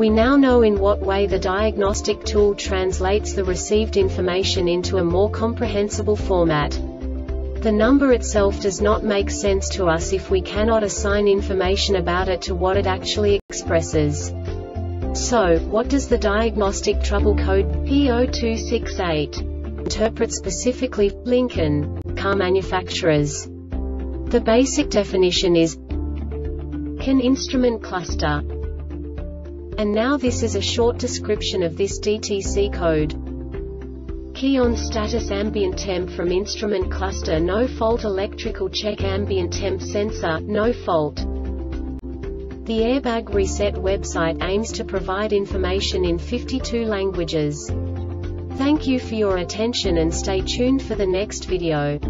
We now know in what way the diagnostic tool translates the received information into a more comprehensible format. The number itself does not make sense to us if we cannot assign information about it to what it actually expresses. So, what does the diagnostic trouble code P0268 interpret specifically for Lincoln car manufacturers? The basic definition is CAN instrument cluster. And now this is a short description of this DTC code. Key on status ambient temp from instrument cluster no fault electrical check ambient temp sensor, no fault. The Airbag Reset website aims to provide information in 52 languages. Thank you for your attention and stay tuned for the next video.